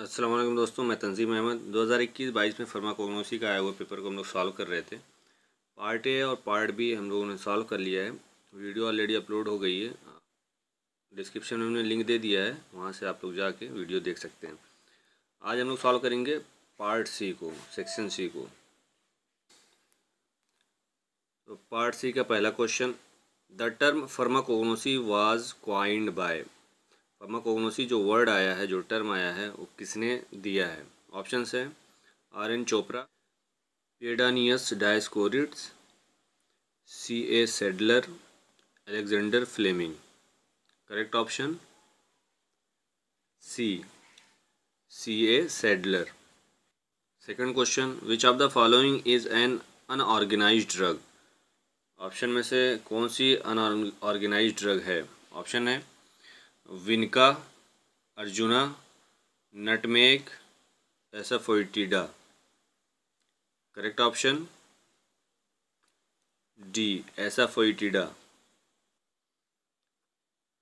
अस्सलाम वालेकुम दोस्तों, मैं तंजीम अहमद। 2021-22 में फार्माकोग्नोसी का आया हुआ पेपर को हम लोग सॉल्व कर रहे थे। पार्ट ए और पार्ट बी हम लोगों ने सॉल्व कर लिया है। वीडियो ऑलरेडी अपलोड हो गई है, डिस्क्रिप्शन में हमने लिंक दे दिया है, वहाँ से आप लोग जाके वीडियो देख सकते हैं। आज हम लोग सॉल्व करेंगे पार्ट सी को, सेक्शन सी को। तो पार्ट सी का पहला question, the term pharmacognosy was coined by. Pharmacognosy जो वर्ड आया है, जो टर्म आया है, वो किसने दिया है? ऑप्शंस हैं R.N. Chopra, Pedanius Dioscorides, C.A. Sadler, Alexander Fleming. Correct option C, C.A. Sadler. Second question, which of the following is an unorganised drug. Option में से कौन सी अनऑर्गेनाइज्ड ड्रग है? ऑप्शन है vinca, arjuna, nutmeg, asafoetida. Correct option D, asafoetida.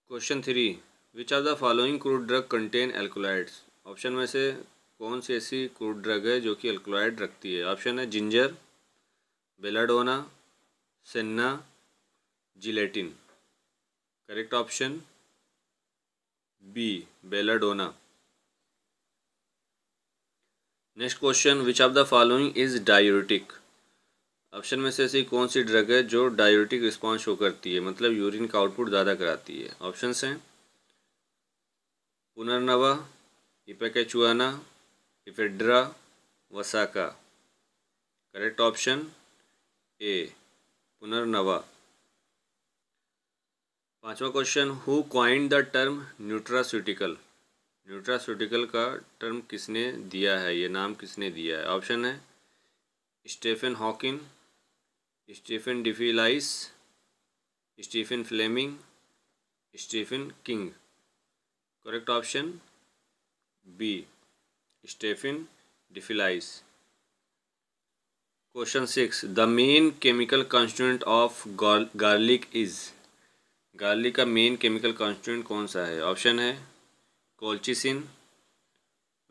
Question three, which of the following crude drug contain alkaloids. Option में से कौन सी ऐसी क्रूड ड्रग है जो कि एल्कोलाइड रखती है? ऑप्शन है ginger, belladonna, senna, gelatin. Correct option B, belladonna. Next question, which of the following is diuretic. Option में से ऐसी कौन सी ड्रग है जो डाययूरेटिक रिस्पॉन्स शो करती है, मतलब यूरिन का आउटपुट ज़्यादा कराती है? ऑप्शंस हैं पुनर्नवा, इपेकेचुआना, इफेड्रा, वसाका। करेक्ट ऑप्शन ए, पुनर्नवा। पांचवा question, who coined the term nutraceutical. Nutraceutical का टर्म किसने दिया है, ये नाम किसने दिया है? ऑप्शन है Stephen Hawking, Stephen DeFelice, Stephen Fleming, Stephen King. Correct option B, Stephen DeFelice. Question six, the main chemical constituent of garlic is. Garlic का मेन केमिकल कॉन्स्टिट्यूएंट कौन सा है? ऑप्शन है colchicine,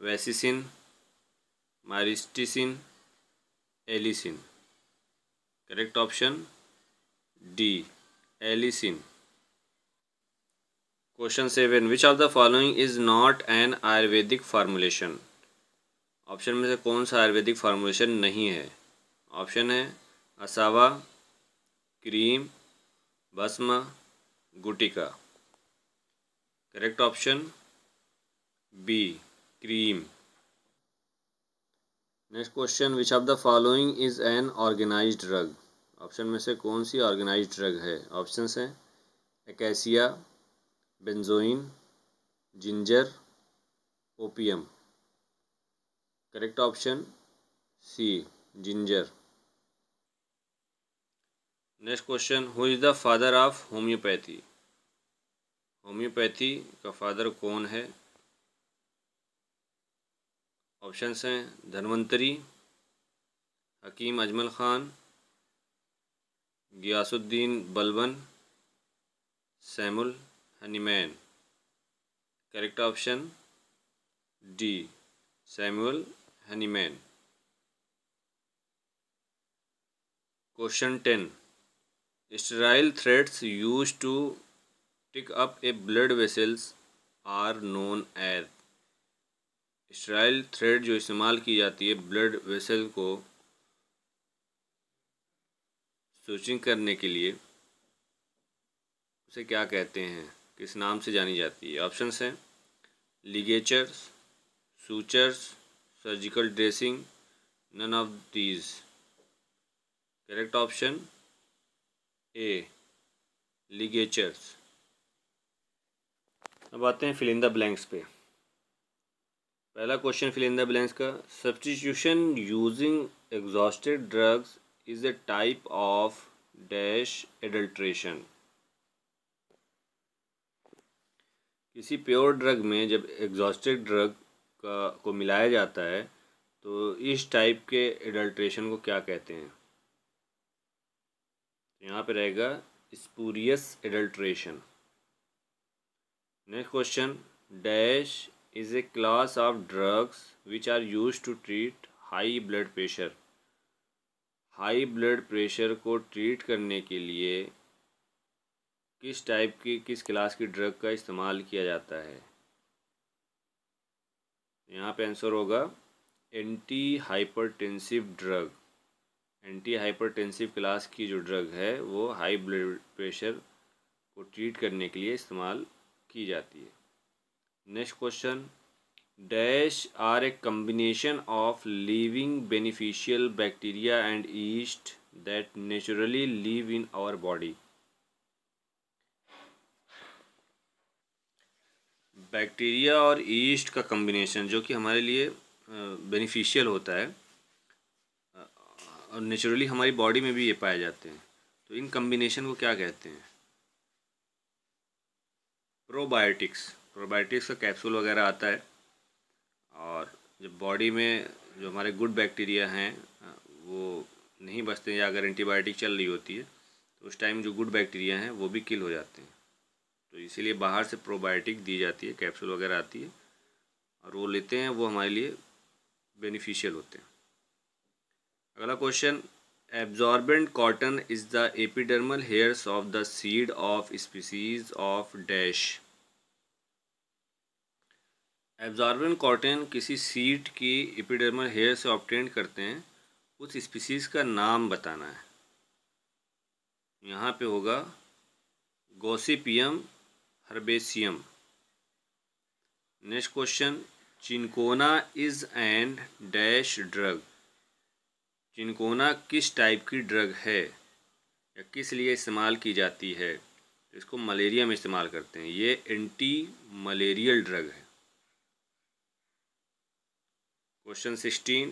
vasicine, myristicin, allicin. Correct option D, allicin. Question seven, which of the following is not an Ayurvedic formulation. Option में से कौन सा Ayurvedic formulation नहीं है? ऑप्शन है asava, cream, bhasma, gutika. Correct option B, cream. Next question, which of the following is an organised drug. Option में से कौन सी ऑर्गेनाइज्ड ड्रग है? ऑप्शंस हैं acacia, benzoin, ginger, opium. Correct option C, ginger. Next question, who is the father of homeopathy. Homeopathy का father कौन है? Options हैं Dhanvantari, Hakim Ajmal Khan, Ghiyasuddin Balban, Samuel Hahnemann. Correct option D, Samuel Hahnemann. Question ten, sterile threads used to tick up a blood vessels are known as। sterile thread जो इस्तेमाल की जाती है blood vessel को स्टिचिंग करने के लिए, उसे क्या कहते हैं, किस नाम से जानी जाती है? ऑप्शंस हैं ligatures, sutures, surgical dressing, none of these. Correct option A, ligatures. अब आते हैं फिल इन द ब्लैंक्स पे। पहला question fill in the blanks का, substitution using exhausted drugs is a type of dash adulteration. किसी pure drug में जब exhausted drug को मिलाया जाता है तो इस टाइप के एडल्ट्रेशन को क्या कहते हैं? यहाँ पे रहेगा spurious adulteration. Next question, dash is a class of drugs which are used to treat high blood pressure. High blood pressure को ट्रीट करने के लिए किस टाइप की किस क्लास की ड्रग का इस्तेमाल किया जाता है? यहाँ पे आंसर होगा anti hypertensive drug. Anti hypertensive class की जो ड्रग है वो हाई ब्लड प्रेशर को ट्रीट करने के लिए इस्तेमाल की जाती है। Next question, dash are a combination of living beneficial bacteria and yeast that naturally live in our body. Bacteria और यीस्ट का कम्बिनेशन जो कि हमारे लिए बेनिफिशियल होता है और नेचुरली हमारी बॉडी में भी ये पाए जाते हैं, तो इन कम्बिनेशन को क्या कहते हैं? प्रोबायोटिक्स। प्रोबायोटिक्स का कैप्सूल वगैरह आता है और जब बॉडी में जो हमारे गुड बैक्टीरिया हैं वो नहीं बचते या अगर एंटीबायोटिक चल रही होती है तो उस टाइम जो गुड बैक्टीरिया हैं वो भी किल हो जाते हैं, तो इसीलिए बाहर से प्रोबायोटिक दी जाती है, कैप्सूल वगैरह आती है और वो लेते हैं, वो हमारे लिए बेनिफिशियल होते हैं। अगला question, absorbent cotton is the epidermal hairs of the seed of species of dash. Absorbent cotton किसी सीड की एपिडर्मल हेयर से ऑब्टेन करते हैं, उस स्पीसीज़ का नाम बताना है। यहाँ पे होगा gossypium herbaceum. Next question, cinchona is and dash drug. Cinchona किस टाइप की ड्रग है या किस लिए इस्तेमाल की जाती है? इसको मलेरिया में इस्तेमाल करते हैं, ये एंटी मलेरियल ड्रग है। Question 16,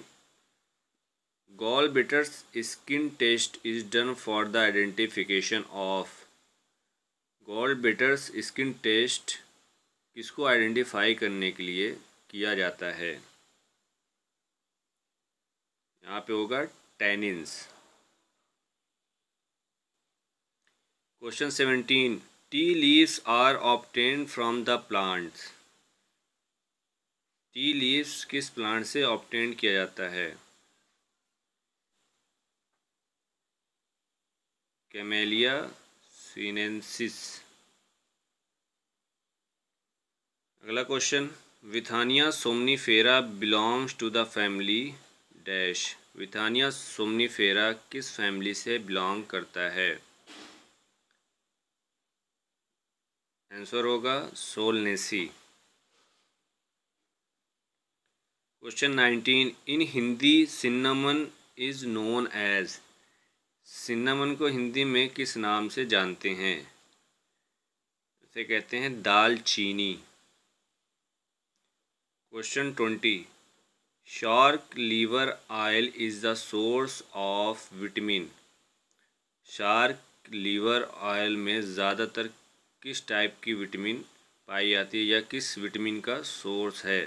gall bladder skin test is done for the identification of. Gall bladder skin test किसको आइडेंटिफाई करने के लिए किया जाता है? यहाँ पे होगा tannins. Question 17, tea leaves are obtained from the plants. Tea leaves किस प्लांट से ऑब्टेन किया जाता है? Camellia sinensis. अगला question, Withania somnifera belongs to the family dash. Withania somnifera किस फैमिली से बिलोंग करता है? आंसर होगा Solanaceae. Question 19, in Hindi cinnamon is known as. Cinnamon को हिंदी में किस नाम से जानते हैं? इसे कहते हैं दालचीनी। Question 20, shark liver oil is the source of vitamin. Shark liver oil में ज़्यादातर किस टाइप की विटामिन पाई जाती है या किस विटामिन का सोर्स है?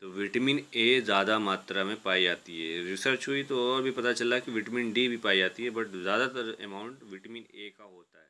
तो विटामिन ए ज़्यादा मात्रा में पाई जाती है। रिसर्च हुई तो और भी पता चला कि विटामिन डी भी पाई जाती है, बट ज़्यादातर अमाउंट विटामिन ए का होता है।